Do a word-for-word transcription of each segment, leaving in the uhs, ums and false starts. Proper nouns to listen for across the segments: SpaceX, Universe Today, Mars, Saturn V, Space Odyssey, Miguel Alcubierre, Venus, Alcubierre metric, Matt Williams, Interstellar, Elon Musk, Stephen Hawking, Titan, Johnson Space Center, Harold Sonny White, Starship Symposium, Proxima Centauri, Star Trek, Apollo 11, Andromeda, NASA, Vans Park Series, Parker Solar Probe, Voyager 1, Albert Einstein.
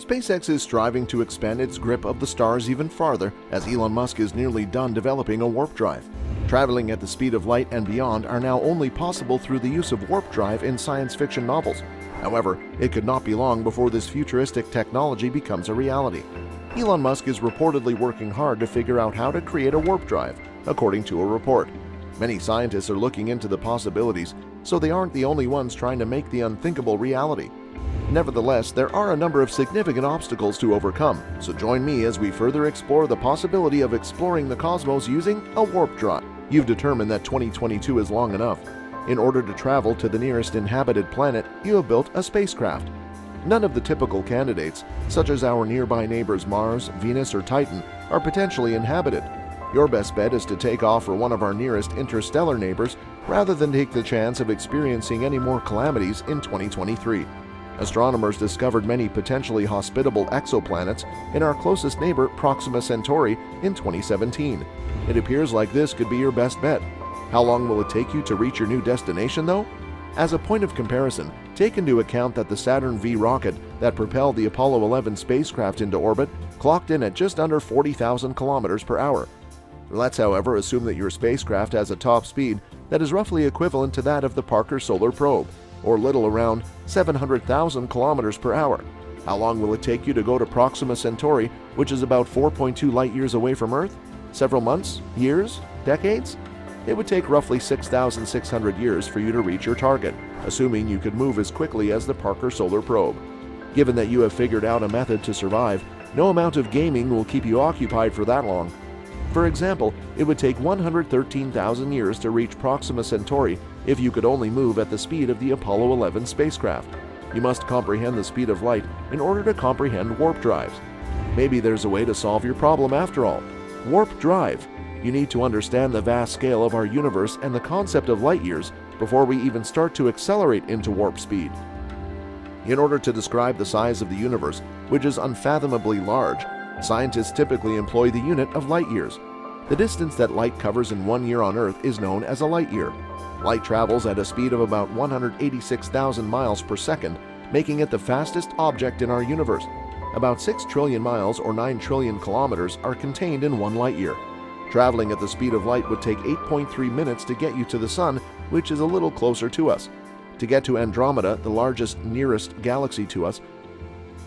SpaceX is striving to expand its grip of the stars even farther, as Elon Musk is nearly done developing a warp drive. Traveling at the speed of light and beyond are now only possible through the use of warp drive in science fiction novels. However, it could not be long before this futuristic technology becomes a reality. Elon Musk is reportedly working hard to figure out how to create a warp drive, according to a report. Many scientists are looking into the possibilities, so they aren't the only ones trying to make the unthinkable reality. Nevertheless, there are a number of significant obstacles to overcome, so join me as we further explore the possibility of exploring the cosmos using a warp drive. You've determined that twenty twenty-two is long enough. In order to travel to the nearest inhabited planet, you have built a spacecraft. None of the typical candidates, such as our nearby neighbors Mars, Venus, or Titan, are potentially inhabited. Your best bet is to take off for one of our nearest interstellar neighbors rather than take the chance of experiencing any more calamities in twenty twenty-three. Astronomers discovered many potentially hospitable exoplanets in our closest neighbor, Proxima Centauri, in twenty seventeen. It appears like this could be your best bet. How long will it take you to reach your new destination, though? As a point of comparison, take into account that the Saturn five rocket that propelled the Apollo eleven spacecraft into orbit clocked in at just under forty thousand kilometers per hour. Let's, however, assume that your spacecraft has a top speed that is roughly equivalent to that of the Parker Solar Probe, or little around seven hundred thousand kilometers per hour. How long will it take you to go to Proxima Centauri, which is about four point two light years away from Earth? Several months? Years? Decades? It would take roughly six thousand six hundred years for you to reach your target, assuming you could move as quickly as the Parker Solar Probe. Given that you have figured out a method to survive, no amount of gaming will keep you occupied for that long. For example, it would take one hundred thirteen thousand years to reach Proxima Centauri if you could only move at the speed of the Apollo eleven spacecraft. You must comprehend the speed of light in order to comprehend warp drives. Maybe there's a way to solve your problem after all. Warp drive. You need to understand the vast scale of our universe and the concept of light years before we even start to accelerate into warp speed. In order to describe the size of the universe, which is unfathomably large, scientists typically employ the unit of light years. The distance that light covers in one year on Earth is known as a light year. Light travels at a speed of about one hundred eighty-six thousand miles per second, making it the fastest object in our universe. About six trillion miles or nine trillion kilometers are contained in one light year. Traveling at the speed of light would take eight point three minutes to get you to the Sun, which is a little closer to us. To get to Andromeda, the largest nearest galaxy to us,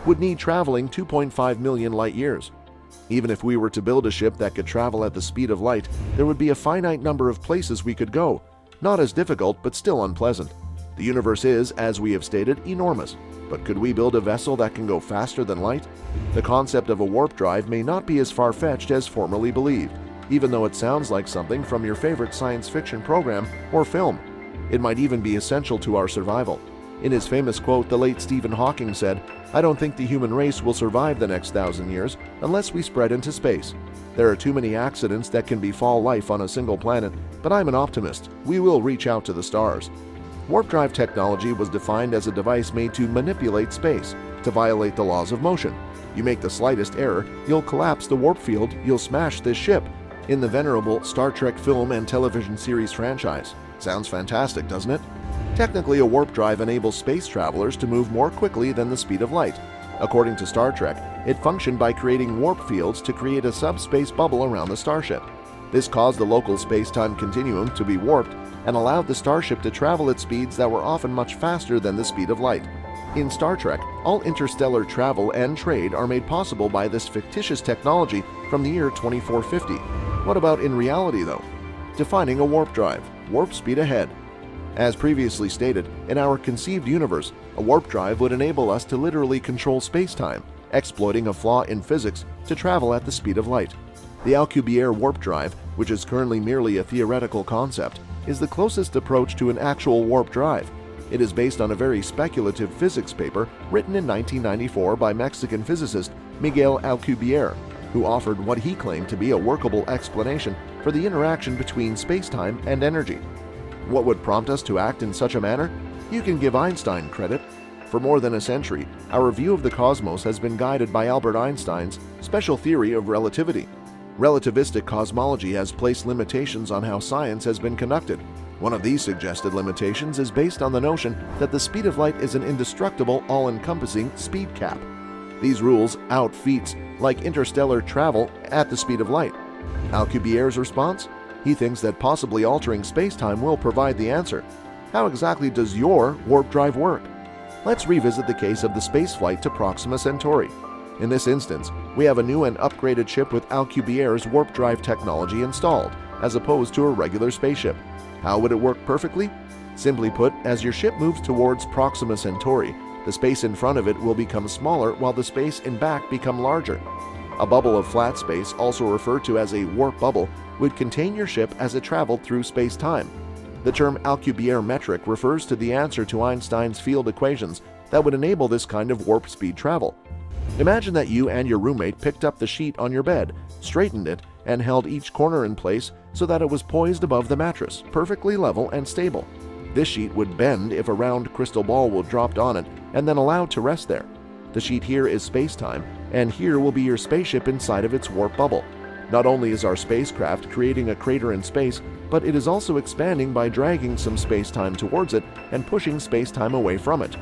would need traveling two point five million light years. Even if we were to build a ship that could travel at the speed of light, there would be a finite number of places we could go. Not as difficult, but still unpleasant. The universe is, as we have stated, enormous. But could we build a vessel that can go faster than light? The concept of a warp drive may not be as far-fetched as formerly believed, even though it sounds like something from your favorite science fiction program or film. It might even be essential to our survival. In his famous quote, the late Stephen Hawking said, "I don't think the human race will survive the next thousand years unless we spread into space. There are too many accidents that can befall life on a single planet, but I'm an optimist. We will reach out to the stars." Warp drive technology was defined as a device made to manipulate space, to violate the laws of motion. You make the slightest error, you'll collapse the warp field, you'll smash this ship. In the venerable Star Trek film and television series franchise. Sounds fantastic, doesn't it? Technically, a warp drive enables space travelers to move more quickly than the speed of light. According to Star Trek, it functioned by creating warp fields to create a subspace bubble around the starship. This caused the local space-time continuum to be warped and allowed the starship to travel at speeds that were often much faster than the speed of light. In Star Trek, all interstellar travel and trade are made possible by this fictitious technology from the year twenty-four fifty. What about in reality, though? Defining a warp drive, warp speed ahead. As previously stated, in our conceived universe, a warp drive would enable us to literally control space-time, exploiting a flaw in physics to travel at the speed of light. The Alcubierre warp drive, which is currently merely a theoretical concept, is the closest approach to an actual warp drive. It is based on a very speculative physics paper written in nineteen ninety-four by Mexican physicist Miguel Alcubierre, who offered what he claimed to be a workable explanation for the interaction between space-time and energy. What would prompt us to act in such a manner? You can give Einstein credit. For more than a century, our view of the cosmos has been guided by Albert Einstein's special theory of relativity. Relativistic cosmology has placed limitations on how science has been conducted. One of these suggested limitations is based on the notion that the speed of light is an indestructible, all-encompassing speed cap. These rules out feats like interstellar travel at the speed of light. Alcubierre's response? He thinks that possibly altering space-time will provide the answer. How exactly does your warp drive work? Let's revisit the case of the spaceflight to Proxima Centauri. In this instance, we have a new and upgraded ship with Alcubierre's warp drive technology installed, as opposed to a regular spaceship. How would it work perfectly? Simply put, as your ship moves towards Proxima Centauri, the space in front of it will become smaller while the space in back become larger. A bubble of flat space, also referred to as a warp bubble, would contain your ship as it traveled through space-time. The term Alcubierre metric refers to the answer to Einstein's field equations that would enable this kind of warp speed travel. Imagine that you and your roommate picked up the sheet on your bed, straightened it, and held each corner in place so that it was poised above the mattress, perfectly level and stable. This sheet would bend if a round crystal ball were dropped on it and then allowed to rest there. The sheet here is space-time, and here will be your spaceship inside of its warp bubble. Not only is our spacecraft creating a crater in space, but it is also expanding by dragging some space-time towards it and pushing space-time away from it.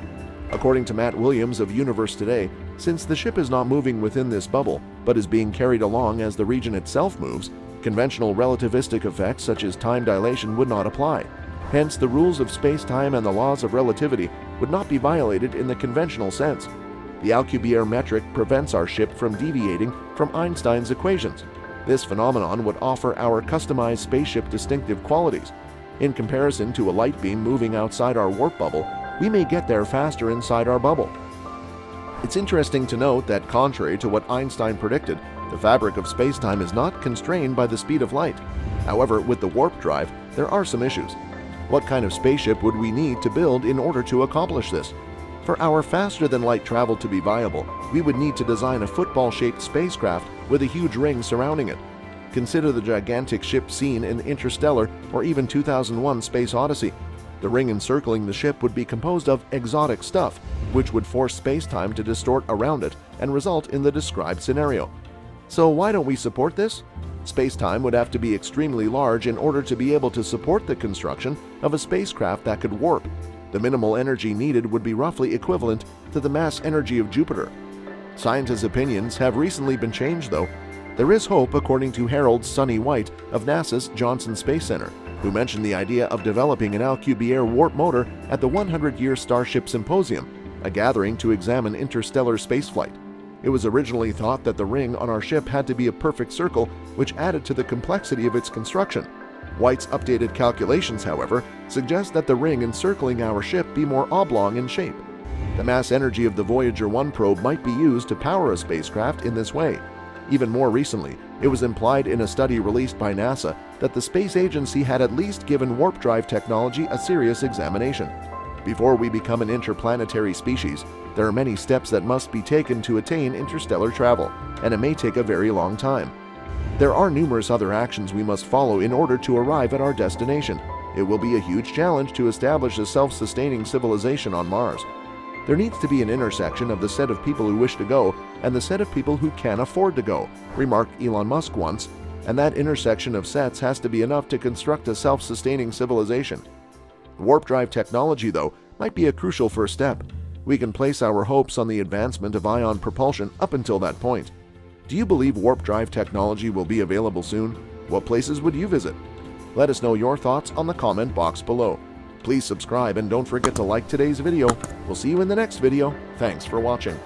According to Matt Williams of Universe Today, since the ship is not moving within this bubble, but is being carried along as the region itself moves, conventional relativistic effects such as time dilation would not apply. Hence, the rules of space-time and the laws of relativity would not be violated in the conventional sense. The Alcubierre metric prevents our ship from deviating from Einstein's equations. This phenomenon would offer our customized spaceship distinctive qualities. In comparison to a light beam moving outside our warp bubble, we may get there faster inside our bubble. It's interesting to note that contrary to what Einstein predicted, the fabric of spacetime is not constrained by the speed of light. However, with the warp drive, there are some issues. What kind of spaceship would we need to build in order to accomplish this? For our faster-than-light travel to be viable, we would need to design a football-shaped spacecraft with a huge ring surrounding it. Consider the gigantic ship seen in Interstellar or even two thousand one Space Odyssey. The ring encircling the ship would be composed of exotic stuff, which would force space-time to distort around it and result in the described scenario. So why don't we support this? Space-time would have to be extremely large in order to be able to support the construction of a spacecraft that could warp. The minimal energy needed would be roughly equivalent to the mass energy of Jupiter. Scientists' opinions have recently been changed, though. There is hope, according to Harold Sonny White of NASA's Johnson Space Center, who mentioned the idea of developing an Alcubierre warp motor at the one hundred year Starship Symposium, a gathering to examine interstellar spaceflight. It was originally thought that the ring on our ship had to be a perfect circle, which added to the complexity of its construction. White's updated calculations, however, suggest that the ring encircling our ship be more oblong in shape. The mass energy of the Voyager one probe might be used to power a spacecraft in this way. Even more recently, it was implied in a study released by NASA that the space agency had at least given warp drive technology a serious examination. Before we become an interplanetary species, there are many steps that must be taken to attain interstellar travel, and it may take a very long time. There are numerous other actions we must follow in order to arrive at our destination. It will be a huge challenge to establish a self-sustaining civilization on Mars. There needs to be an intersection of the set of people who wish to go and the set of people who can afford to go, remarked Elon Musk once, and that intersection of sets has to be enough to construct a self-sustaining civilization. Warp drive technology, though, might be a crucial first step. We can place our hopes on the advancement of ion propulsion up until that point. Do you believe warp drive technology will be available soon? What places would you visit? Let us know your thoughts on the comment box below. Please subscribe and don't forget to like today's video. We'll see you in the next video. Thanks for watching.